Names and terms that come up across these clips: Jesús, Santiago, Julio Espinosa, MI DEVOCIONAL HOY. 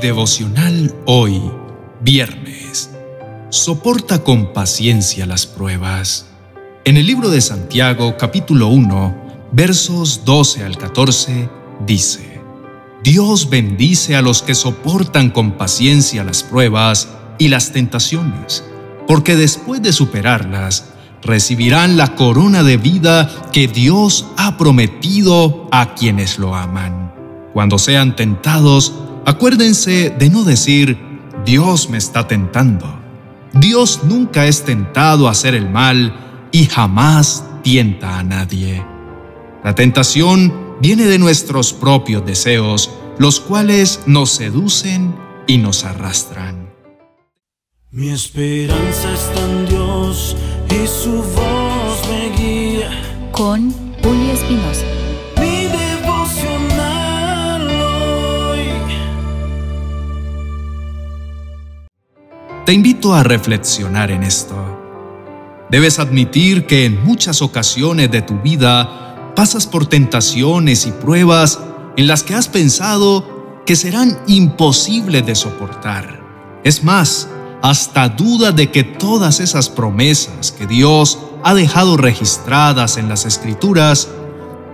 devocional hoy, viernes. Soporta con paciencia las pruebas. En el libro de Santiago, capítulo 1, versos 12 al 14, dice: Dios bendice a los que soportan con paciencia las pruebas y las tentaciones, porque después de superarlas, recibirán la corona de vida que Dios ha prometido a quienes lo aman. Cuando sean tentados, acuérdense de no decir, Dios me está tentando. Dios nunca es tentado a hacer el mal y jamás tienta a nadie. La tentación viene de nuestros propios deseos, los cuales nos seducen y nos arrastran. Mi esperanza está en Dios y su voz me guía. Con Julio Espinosa. Mi devocional hoy. Te invito a reflexionar en esto. Debes admitir que en muchas ocasiones de tu vida pasas por tentaciones y pruebas en las que has pensado que serán imposibles de soportar. Es más, hasta duda de que todas esas promesas que Dios ha dejado registradas en las Escrituras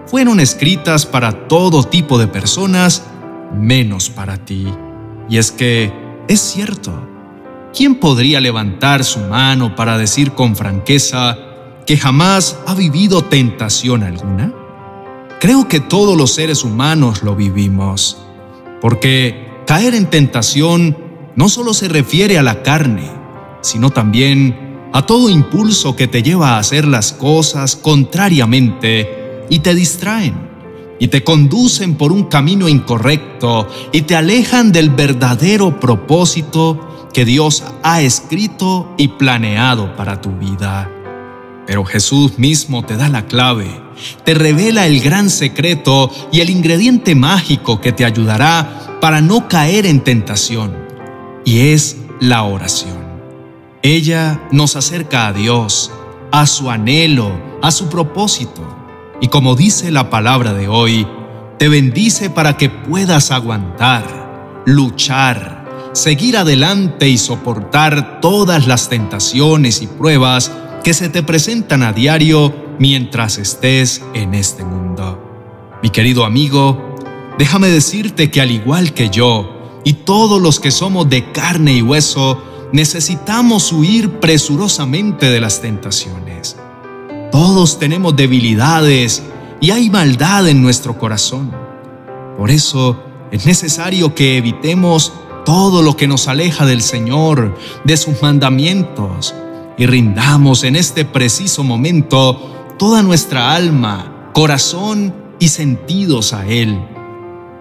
fueron escritas para todo tipo de personas, menos para ti. Y es que es cierto. ¿Quién podría levantar su mano para decir con franqueza que jamás ha vivido tentación alguna? Creo que todos los seres humanos lo vivimos, porque caer en tentación no solo se refiere a la carne, sino también a todo impulso que te lleva a hacer las cosas contrariamente y te distraen, y te conducen por un camino incorrecto y te alejan del verdadero propósito que Dios ha escrito y planeado para tu vida. Pero Jesús mismo te da la clave, te revela el gran secreto y el ingrediente mágico que te ayudará para no caer en tentación. Y es la oración. Ella nos acerca a Dios, a su anhelo, a su propósito. Y como dice la palabra de hoy, te bendice para que puedas aguantar, luchar, seguir adelante y soportar todas las tentaciones y pruebas que se te presentan a diario mientras estés en este mundo. Mi querido amigo, déjame decirte que al igual que yo, y todos los que somos de carne y hueso, necesitamos huir presurosamente de las tentaciones. Todos tenemos debilidades y hay maldad en nuestro corazón. Por eso es necesario que evitemos todo lo que nos aleja del Señor, de sus mandamientos, y rindamos en este preciso momento toda nuestra alma, corazón y sentidos a Él,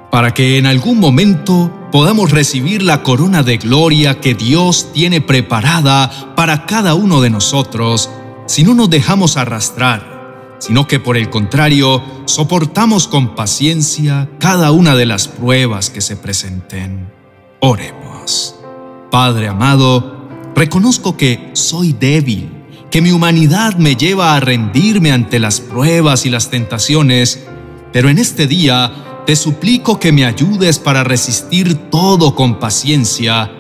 para que en algún momento podamos recibir la corona de gloria que Dios tiene preparada para cada uno de nosotros, si no nos dejamos arrastrar, sino que por el contrario, soportamos con paciencia cada una de las pruebas que se presenten. Oremos. Padre amado, reconozco que soy débil, que mi humanidad me lleva a rendirme ante las pruebas y las tentaciones, pero en este día te suplico que me ayudes para resistir todo con paciencia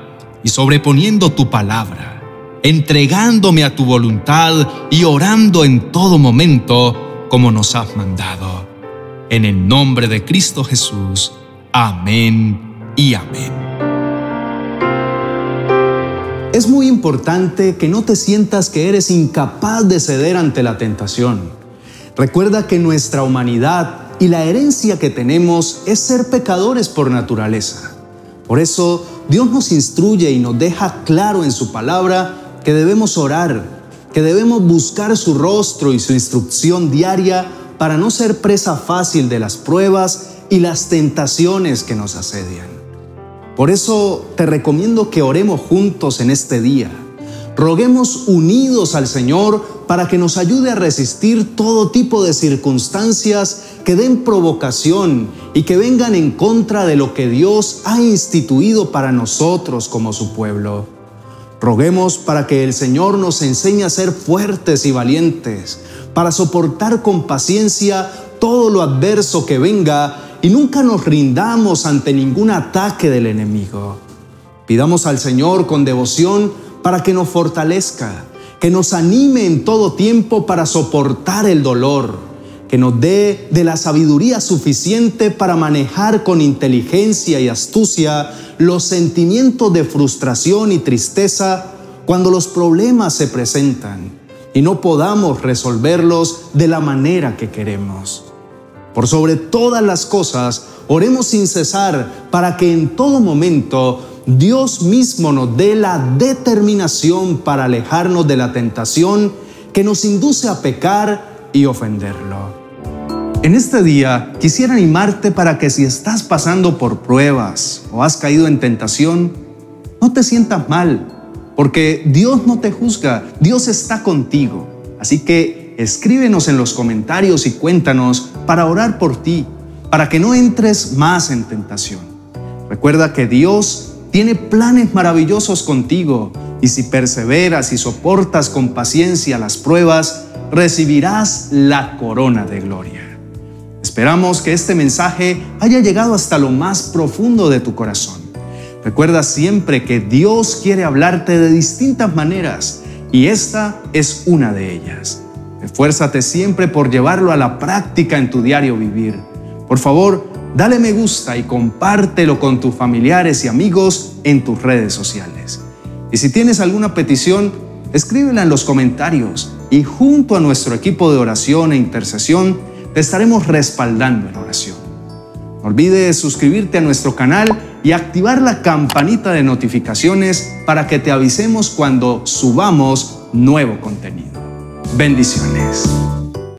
y sobreponiendo tu palabra, entregándome a tu voluntad y orando en todo momento como nos has mandado. En el nombre de Cristo Jesús. Amén y amén. Es muy importante que no te sientas que eres incapaz de ceder ante la tentación. Recuerda que nuestra humanidad y la herencia que tenemos es ser pecadores por naturaleza. Por eso, Dios nos instruye y nos deja claro en su palabra que debemos orar, que debemos buscar su rostro y su instrucción diaria para no ser presa fácil de las pruebas y las tentaciones que nos asedian. Por eso, te recomiendo que oremos juntos en este día. Roguemos unidos al Señor para que nos ayude a resistir todo tipo de circunstancias que den provocación y que vengan en contra de lo que Dios ha instituido para nosotros como su pueblo. Roguemos para que el Señor nos enseñe a ser fuertes y valientes, para soportar con paciencia todo lo adverso que venga y nunca nos rindamos ante ningún ataque del enemigo. Pidamos al Señor con devoción para que nos fortalezca, que nos anime en todo tiempo para soportar el dolor, que nos dé de la sabiduría suficiente para manejar con inteligencia y astucia los sentimientos de frustración y tristeza cuando los problemas se presentan y no podamos resolverlos de la manera que queremos. Por sobre todas las cosas, oremos sin cesar para que en todo momento Dios mismo nos dé la determinación para alejarnos de la tentación que nos induce a pecar y ofenderlo. En este día quisiera animarte para que si estás pasando por pruebas o has caído en tentación, no te sientas mal, porque Dios no te juzga, Dios está contigo. Así que escríbenos en los comentarios y cuéntanos para orar por ti, para que no entres más en tentación. Recuerda que Dios tiene planes maravillosos contigo y si perseveras y soportas con paciencia las pruebas, recibirás la corona de gloria. Esperamos que este mensaje haya llegado hasta lo más profundo de tu corazón. Recuerda siempre que Dios quiere hablarte de distintas maneras y esta es una de ellas. Esfuérzate siempre por llevarlo a la práctica en tu diario vivir. Por favor, dale me gusta y compártelo con tus familiares y amigos en tus redes sociales. Y si tienes alguna petición, escríbela en los comentarios y junto a nuestro equipo de oración e intercesión te estaremos respaldando en oración. No olvides suscribirte a nuestro canal y activar la campanita de notificaciones para que te avisemos cuando subamos nuevo contenido. Bendiciones.